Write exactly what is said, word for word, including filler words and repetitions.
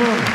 Good.